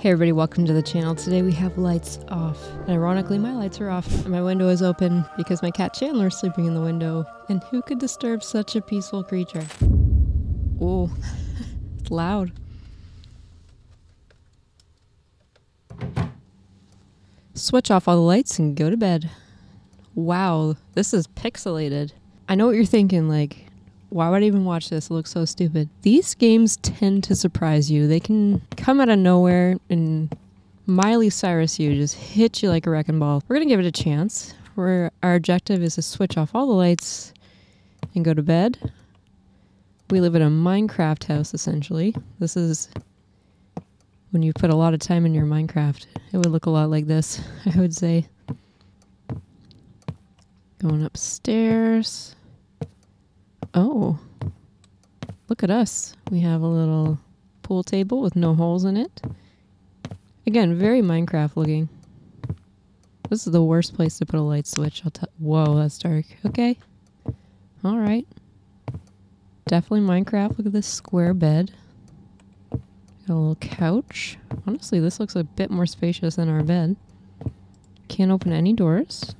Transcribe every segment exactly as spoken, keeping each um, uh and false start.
Hey everybody, welcome to the channel. Today we have lights off. And ironically, my lights are off and my window is open because my cat Chandler is sleeping in the window. And who could disturb such a peaceful creature? Ooh, it's loud. Switch off all the lights and go to bed. Wow, this is pixelated. I know what you're thinking, like, why would I even watch this? It looks so stupid. These games tend to surprise you. They can come out of nowhere and Miley Cyrus you, just hit you like a wrecking ball. We're gonna give it a chance. We're, our objective is to switch off all the lights and go to bed. We live in a Minecraft house, essentially. This is when you put a lot of time in your Minecraft. It would look a lot like this, I would say. Going upstairs. Oh, look at us. We have a little pool table with no holes in it. Again, very Minecraft looking. This is the worst place to put a light switch. I'll tell. Whoa, that's dark. Okay. All right. Definitely Minecraft. Look at this square bed. Got a little couch. Honestly, this looks a bit more spacious than our bed. Can't open any doors.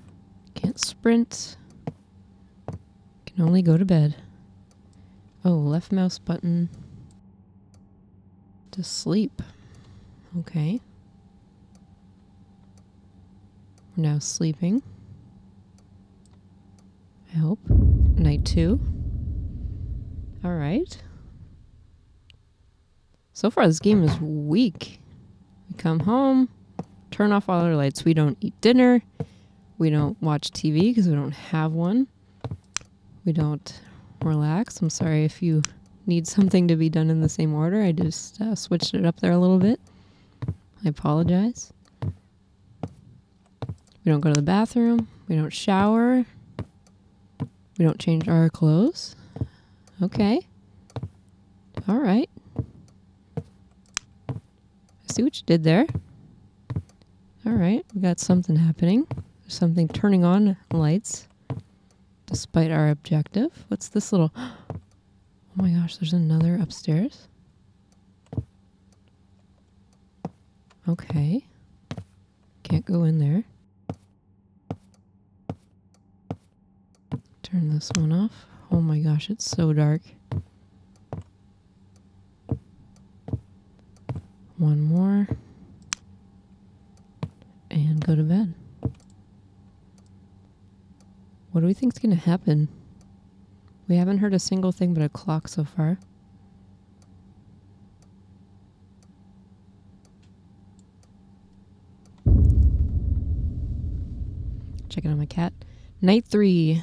Can't sprint. Only go to bed. Oh, left mouse button to sleep. Okay. We're now sleeping. I hope. Night two. All right. So far this game is weak. We come home, turn off all our lights. We don't eat dinner. We don't watch T V because we don't have one. We don't relax. I'm sorry if you need something to be done in the same order. I just uh, switched it up there a little bit. I apologize. We don't go to the bathroom. We don't shower. We don't change our clothes. Okay. All right. I see what you did there. All right. We got something happening. There's something turning on lights. Despite our objective. What's this little... Oh my gosh, there's another upstairs. Okay. Can't go in there. Turn this one off. Oh my gosh, it's so dark. One more. And go to bed. What do we think's gonna happen? We haven't heard a single thing but a clock so far. Checking on my cat. Night three.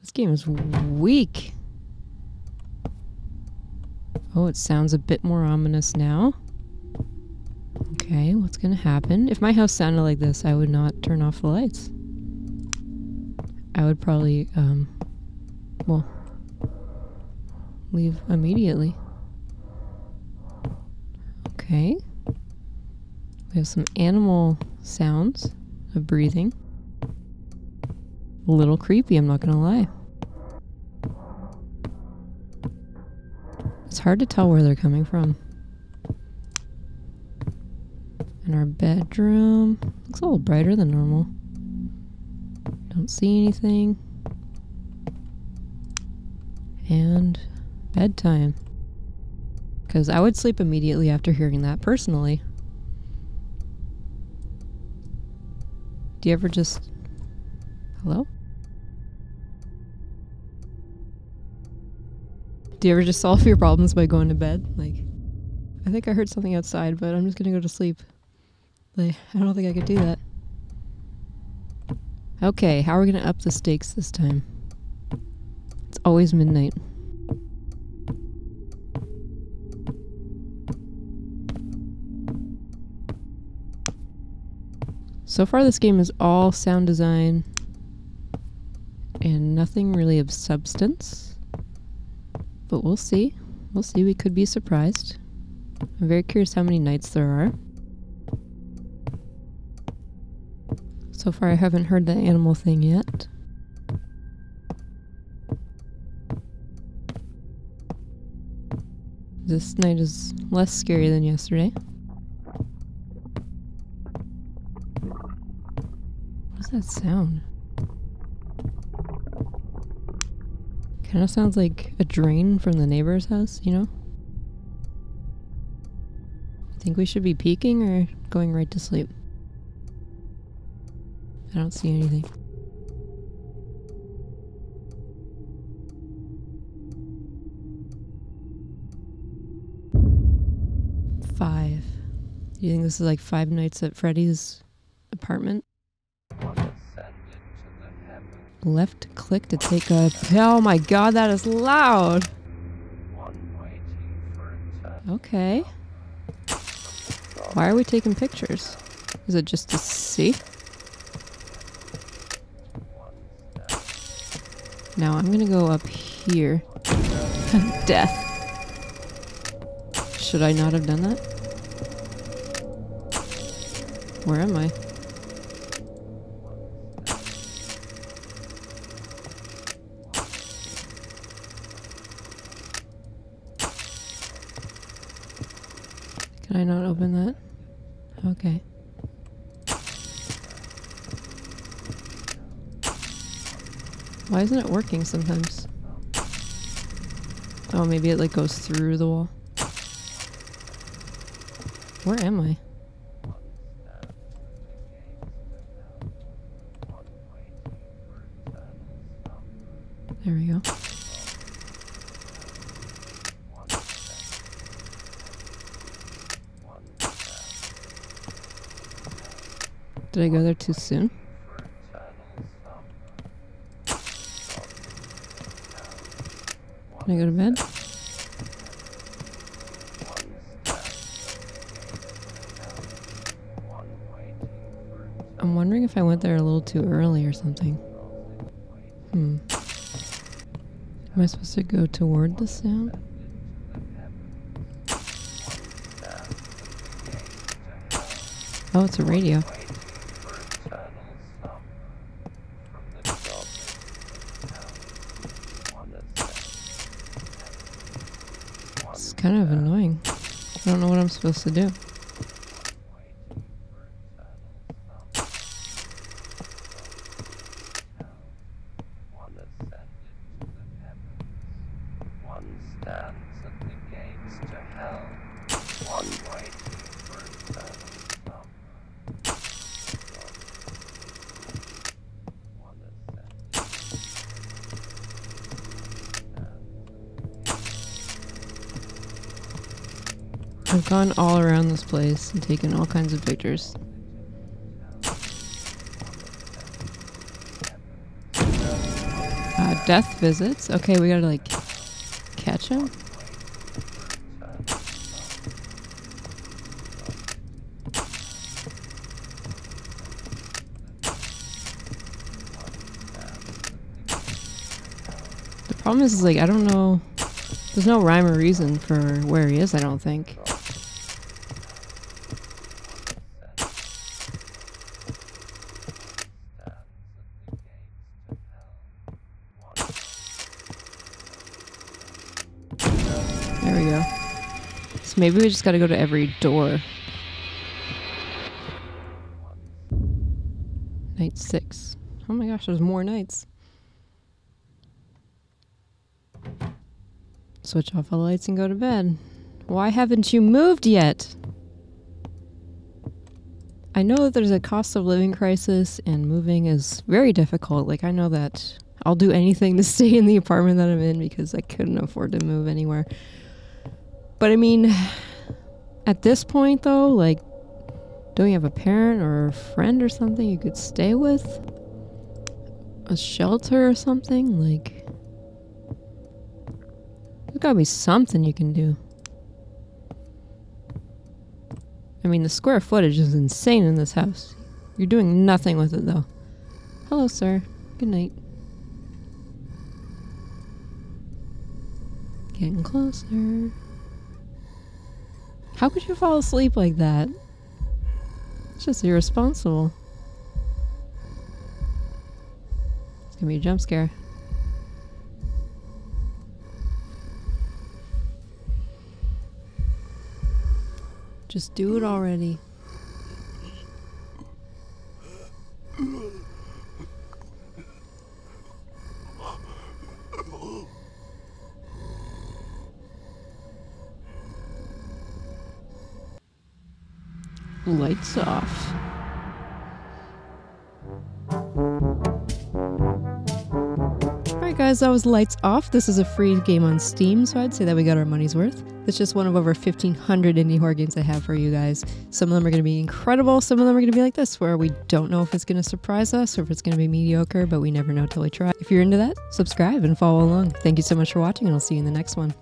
This game is weak. Oh, it sounds a bit more ominous now. Okay, what's gonna happen? If my house sounded like this, I would not turn off the lights. I would probably, um, well, leave immediately. Okay. We have some animal sounds of breathing. A little creepy, I'm not gonna lie. It's hard to tell where they're coming from. And our bedroom looks a little brighter than normal. Don't see anything. And bedtime. Because I would sleep immediately after hearing that personally. Do you ever just... Hello? Do you ever just solve your problems by going to bed? Like, I think I heard something outside, but I'm just gonna go to sleep. Like, I don't think I could do that. Okay, how are we gonna up the stakes this time? It's always midnight. So far this game is all sound design and nothing really of substance, but we'll see. We'll see, we could be surprised. I'm very curious how many nights there are. So far, I haven't heard the animal thing yet. This night is less scary than yesterday. What's that sound? Kinda sounds like a drain from the neighbor's house, you know? Think we should be peeking or going right to sleep? I don't see anything. Five. Do you think this is like Five Nights at Freddy's apartment? Left click to take a- Oh my god, that is loud! Okay. Why are we taking pictures? Is it just to see? Now I'm gonna go up here. Death. Should I not have done that? Where am I? Can I not open that? Okay. Why isn't it working sometimes? Oh, maybe it like goes through the wall. Where am I? There we go. Did I go there too soon? Can I go to bed? I'm wondering if I went there a little too early or something. Hmm. Am I supposed to go toward the sound? Oh, it's a radio. Kind of annoying. I don't know what I'm supposed to do. I've gone all around this place and taken all kinds of pictures. Uh, death visits? Okay, we gotta like catch him? The problem is, is like, I don't know. There's no rhyme or reason for where he is, I don't think. There we go. So maybe we just gotta go to every door. Night six. Oh my gosh, there's more nights. Switch off all the lights and go to bed. Why haven't you moved yet? I know that there's a cost of living crisis and moving is very difficult. Like, I know that I'll do anything to stay in the apartment that I'm in because I couldn't afford to move anywhere. But I mean, at this point though, like, don't you have a parent or a friend or something you could stay with? A shelter or something? Like, there's gotta be something you can do. I mean, the square footage is insane in this house. You're doing nothing with it though. Hello, sir. Good night. Getting closer. How could you fall asleep like that? It's just irresponsible. It's gonna be a jump scare. Just do it already. Lights off. Alright guys, that was Lights Off. This is a free game on Steam, so I'd say that we got our money's worth. It's just one of over fifteen hundred indie horror games I have for you guys. Some of them are going to be incredible, some of them are going to be like this, where we don't know if it's going to surprise us or if it's going to be mediocre, but we never know till we try. If you're into that, subscribe and follow along. Thank you so much for watching, and I'll see you in the next one.